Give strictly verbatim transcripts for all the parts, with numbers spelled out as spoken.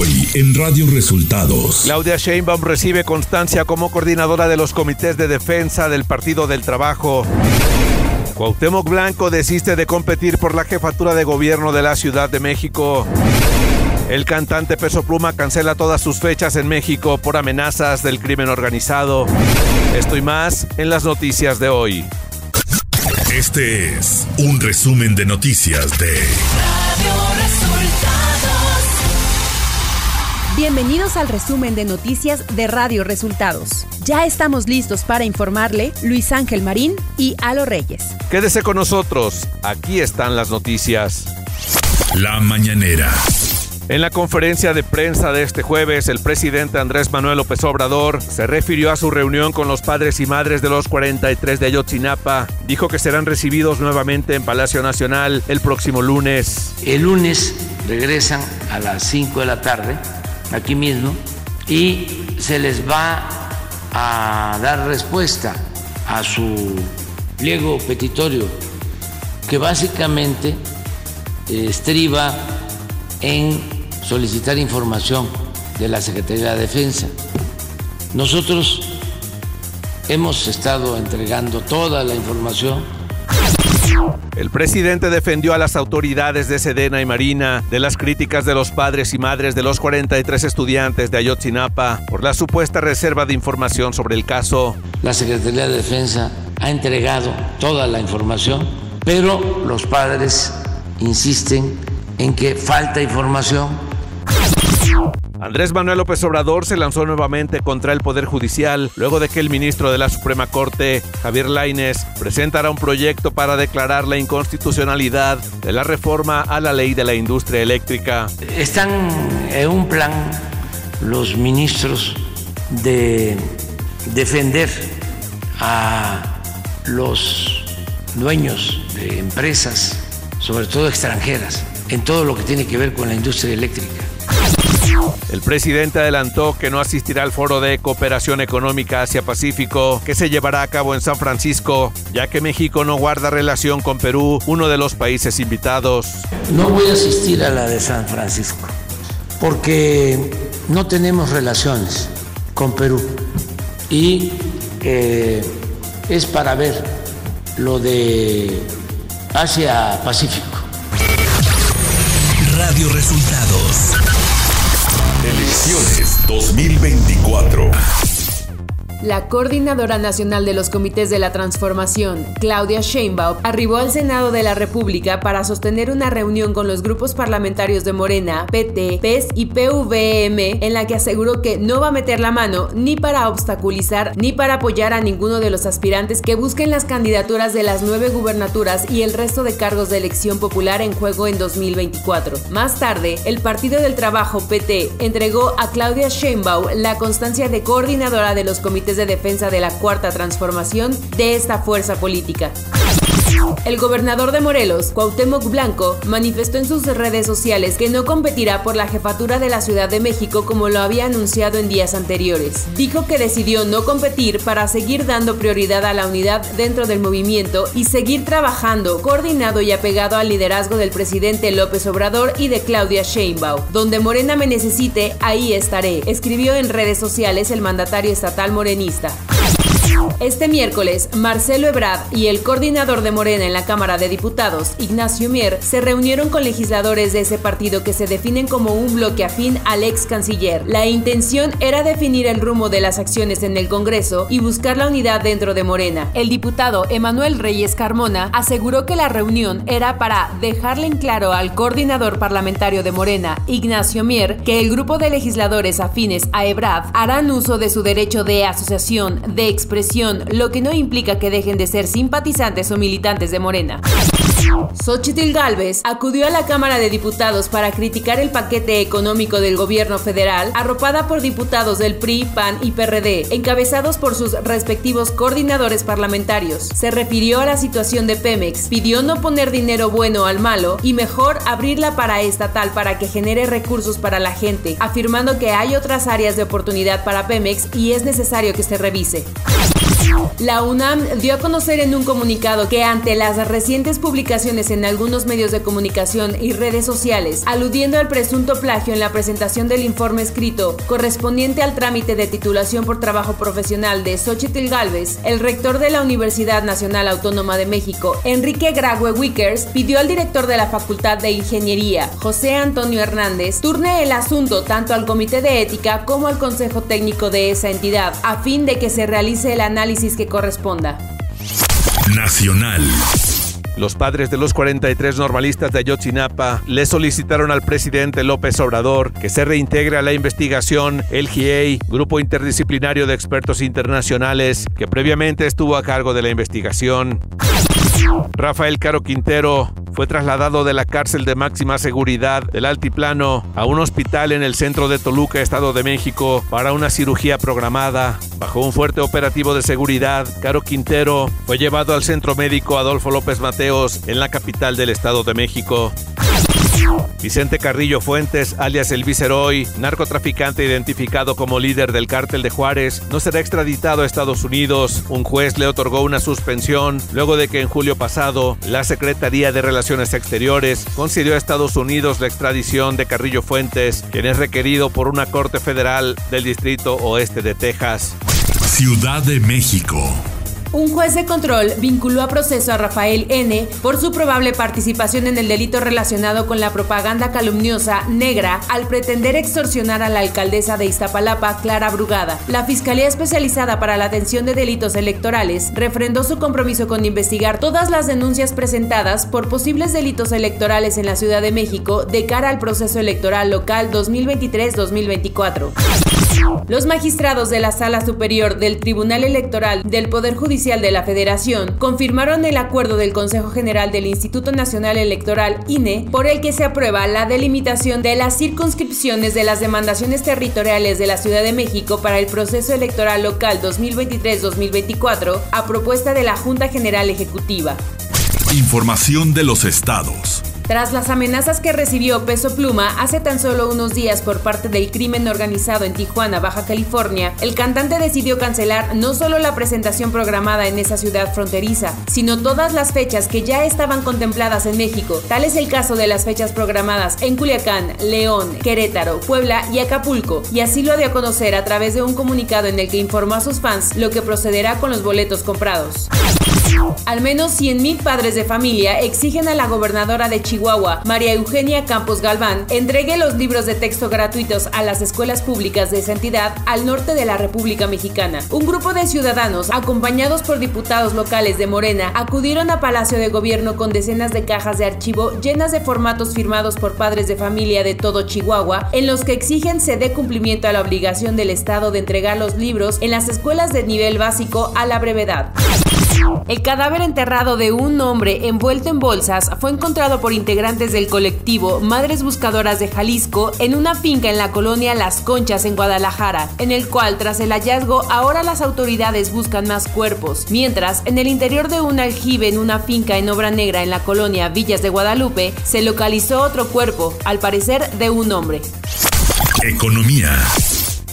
Hoy en Radio Resultados. Claudia Sheinbaum recibe constancia como coordinadora de los comités de defensa del Partido del Trabajo. Cuauhtémoc Blanco desiste de competir por la jefatura de gobierno de la Ciudad de México. El cantante Peso Pluma cancela todas sus fechas en México por amenazas del crimen organizado. Esto y más en las noticias de hoy. Este es un resumen de noticias de Radio Resultados. Bienvenidos al resumen de noticias de Radio Resultados. Ya estamos listos para informarle Luis Ángel Marín y Alo Reyes. Quédese con nosotros, aquí están las noticias. La mañanera. En la conferencia de prensa de este jueves, el presidente Andrés Manuel López Obrador se refirió a su reunión con los padres y madres de los cuarenta y tres de Ayotzinapa. Dijo que serán recibidos nuevamente en Palacio Nacional el próximo lunes. El lunes regresan a las cinco de la tarde, aquí mismo, y se les va a dar respuesta a su pliego petitorio, que básicamente estriba en solicitar información de la Secretaría de la Defensa. Nosotros hemos estado entregando toda la información. El presidente defendió a las autoridades de Sedena y Marina de las críticas de los padres y madres de los cuarenta y tres estudiantes de Ayotzinapa por la supuesta reserva de información sobre el caso. La Secretaría de Defensa ha entregado toda la información, pero los padres insisten en que falta información. Andrés Manuel López Obrador se lanzó nuevamente contra el Poder Judicial luego de que el ministro de la Suprema Corte, Javier Laínez, presentara un proyecto para declarar la inconstitucionalidad de la reforma a la ley de la industria eléctrica. Están en un plan los ministros de defender a los dueños de empresas, sobre todo extranjeras, en todo lo que tiene que ver con la industria eléctrica. El presidente adelantó que no asistirá al foro de cooperación económica Asia-Pacífico que se llevará a cabo en San Francisco, ya que México no guarda relación con Perú, uno de los países invitados. No voy a asistir a la de San Francisco porque no tenemos relaciones con Perú y eh, es para ver lo de Asia-Pacífico. Radio Resultados. Elecciones dos mil veinticuatro. La Coordinadora Nacional de los Comités de la Transformación, Claudia Sheinbaum, arribó al Senado de la República para sostener una reunión con los grupos parlamentarios de Morena, P T, P E S y P V M, en la que aseguró que no va a meter la mano ni para obstaculizar ni para apoyar a ninguno de los aspirantes que busquen las candidaturas de las nueve gubernaturas y el resto de cargos de elección popular en juego en dos mil veinticuatro. Más tarde, el Partido del Trabajo, P T, entregó a Claudia Sheinbaum la constancia de Coordinadora de los Comités de defensa de la Cuarta Transformación de esta fuerza política. El gobernador de Morelos, Cuauhtémoc Blanco, manifestó en sus redes sociales que no competirá por la jefatura de la Ciudad de México como lo había anunciado en días anteriores. Dijo que decidió no competir para seguir dando prioridad a la unidad dentro del movimiento y seguir trabajando coordinado y apegado al liderazgo del presidente López Obrador y de Claudia Sheinbaum. Donde Morena me necesite, ahí estaré, escribió en redes sociales el mandatario estatal morenista. Este miércoles, Marcelo Ebrard y el coordinador de Morena en la Cámara de Diputados, Ignacio Mier, se reunieron con legisladores de ese partido que se definen como un bloque afín al ex canciller. La intención era definir el rumbo de las acciones en el Congreso y buscar la unidad dentro de Morena. El diputado Emanuel Reyes Carmona aseguró que la reunión era para dejarle en claro al coordinador parlamentario de Morena, Ignacio Mier, que el grupo de legisladores afines a Ebrard harán uso de su derecho de asociación, de expresión, lo que no implica que dejen de ser simpatizantes o militantes de Morena. Xóchitl Gálvez acudió a la Cámara de Diputados para criticar el paquete económico del gobierno federal, arropada por diputados del P R I, P A N y P R D, encabezados por sus respectivos coordinadores parlamentarios. Se refirió a la situación de Pemex, pidió no poner dinero bueno al malo y mejor abrir la paraestatal para que genere recursos para la gente, afirmando que hay otras áreas de oportunidad para Pemex y es necesario que se revise. La UNAM dio a conocer en un comunicado que ante las recientes publicaciones en algunos medios de comunicación y redes sociales, aludiendo al presunto plagio en la presentación del informe escrito correspondiente al trámite de titulación por trabajo profesional de Xóchitl Gálvez, el rector de la Universidad Nacional Autónoma de México, Enrique Graue Wickers, pidió al director de la Facultad de Ingeniería, José Antonio Hernández, turne el asunto tanto al Comité de Ética como al Consejo Técnico de esa entidad, a fin de que se realice el análisis que corresponda. Nacional. Los padres de los cuarenta y tres normalistas de Ayotzinapa le solicitaron al presidente López Obrador que se reintegre a la investigación el G I E, grupo interdisciplinario de expertos internacionales que previamente estuvo a cargo de la investigación. Rafael Caro Quintero fue trasladado de la cárcel de máxima seguridad del Altiplano a un hospital en el centro de Toluca, Estado de México, para una cirugía programada. Bajo un fuerte operativo de seguridad, Caro Quintero fue llevado al Centro Médico Adolfo López Mateos en la capital del Estado de México. Vicente Carrillo Fuentes, alias El Viceroy, narcotraficante identificado como líder del cártel de Juárez, no será extraditado a Estados Unidos. Un juez le otorgó una suspensión luego de que en julio pasado la Secretaría de Relaciones Exteriores concedió a Estados Unidos la extradición de Carrillo Fuentes, quien es requerido por una corte federal del Distrito Oeste de Texas. Ciudad de México. Un juez de control vinculó a proceso a Rafael N. por su probable participación en el delito relacionado con la propaganda calumniosa negra al pretender extorsionar a la alcaldesa de Iztapalapa, Clara Brugada. La Fiscalía Especializada para la Atención de Delitos Electorales refrendó su compromiso con investigar todas las denuncias presentadas por posibles delitos electorales en la Ciudad de México de cara al proceso electoral local dos mil veintitrés dos mil veinticuatro. Los magistrados de la Sala Superior del Tribunal Electoral del Poder Judicial de la Federación confirmaron el acuerdo del Consejo General del Instituto Nacional Electoral, I N E, por el que se aprueba la delimitación de las circunscripciones de las demarcaciones territoriales de la Ciudad de México para el proceso electoral local dos mil veintitrés dos mil veinticuatro a propuesta de la Junta General Ejecutiva. Información de los estados. Tras las amenazas que recibió Peso Pluma hace tan solo unos días por parte del crimen organizado en Tijuana, Baja California, el cantante decidió cancelar no solo la presentación programada en esa ciudad fronteriza, sino todas las fechas que ya estaban contempladas en México. Tal es el caso de las fechas programadas en Culiacán, León, Querétaro, Puebla y Acapulco, y así lo dio a conocer a través de un comunicado en el que informó a sus fans lo que procederá con los boletos comprados. Al menos cien mil padres de familia exigen a la gobernadora de Chihuahua, María Eugenia Campos Galván, entregue los libros de texto gratuitos a las escuelas públicas de esa entidad al norte de la República Mexicana. Un grupo de ciudadanos, acompañados por diputados locales de Morena, acudieron a Palacio de Gobierno con decenas de cajas de archivo llenas de formatos firmados por padres de familia de todo Chihuahua, en los que exigen se dé cumplimiento a la obligación del Estado de entregar los libros en las escuelas de nivel básico a la brevedad. El cadáver enterrado de un hombre envuelto en bolsas fue encontrado por integrantes del colectivo Madres Buscadoras de Jalisco en una finca en la colonia Las Conchas en Guadalajara, en el cual tras el hallazgo ahora las autoridades buscan más cuerpos. Mientras, en el interior de un aljibe en una finca en Obra Negra en la colonia Villas de Guadalupe se localizó otro cuerpo, al parecer de un hombre. Economía.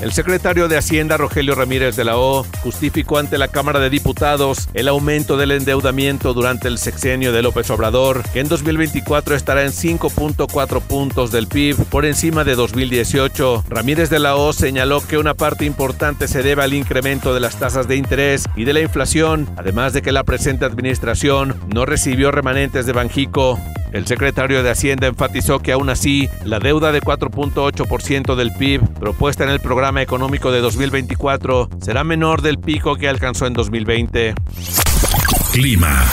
El secretario de Hacienda, Rogelio Ramírez de la O, justificó ante la Cámara de Diputados el aumento del endeudamiento durante el sexenio de López Obrador, que en dos mil veinticuatro estará en cinco punto cuatro puntos del P I B por encima de dos mil dieciocho. Ramírez de la O señaló que una parte importante se debe al incremento de las tasas de interés y de la inflación, además de que la presente administración no recibió remanentes de Banxico. El secretario de Hacienda enfatizó que aún así, la deuda de cuatro punto ocho por ciento del P I B propuesta en el programa económico de dos mil veinticuatro será menor del pico que alcanzó en dos mil veinte. Clima.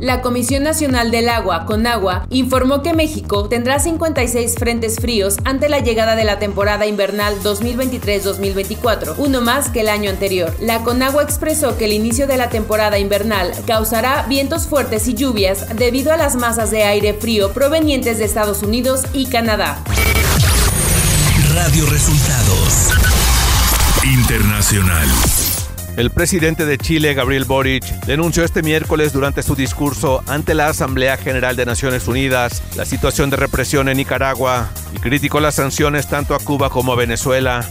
La Comisión Nacional del Agua, Conagua, informó que México tendrá cincuenta y seis frentes fríos ante la llegada de la temporada invernal dos mil veintitrés dos mil veinticuatro, uno más que el año anterior. La Conagua expresó que el inicio de la temporada invernal causará vientos fuertes y lluvias debido a las masas de aire frío provenientes de Estados Unidos y Canadá. Radio Resultados Internacional. El presidente de Chile, Gabriel Boric, denunció este miércoles durante su discurso ante la Asamblea General de Naciones Unidas la situación de represión en Nicaragua y criticó las sanciones tanto a Cuba como a Venezuela.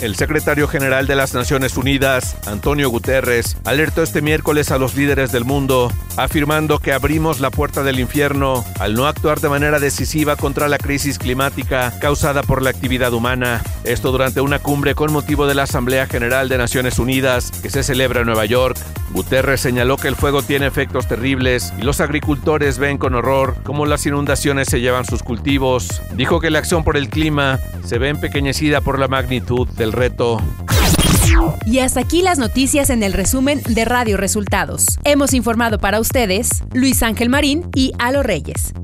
El secretario general de las Naciones Unidas, Antonio Guterres, alertó este miércoles a los líderes del mundo, afirmando que abrimos la puerta del infierno al no actuar de manera decisiva contra la crisis climática causada por la actividad humana. Esto durante una cumbre con motivo de la Asamblea General de Naciones Unidas, que se celebra en Nueva York. Guterres señaló que el fuego tiene efectos terribles y los agricultores ven con horror cómo las inundaciones se llevan sus cultivos. Dijo que la acción por el clima se ve empequeñecida por la magnitud del reto. Y hasta aquí las noticias en el resumen de Radio Resultados. Hemos informado para ustedes Luis Ángel Marín y Alo Reyes.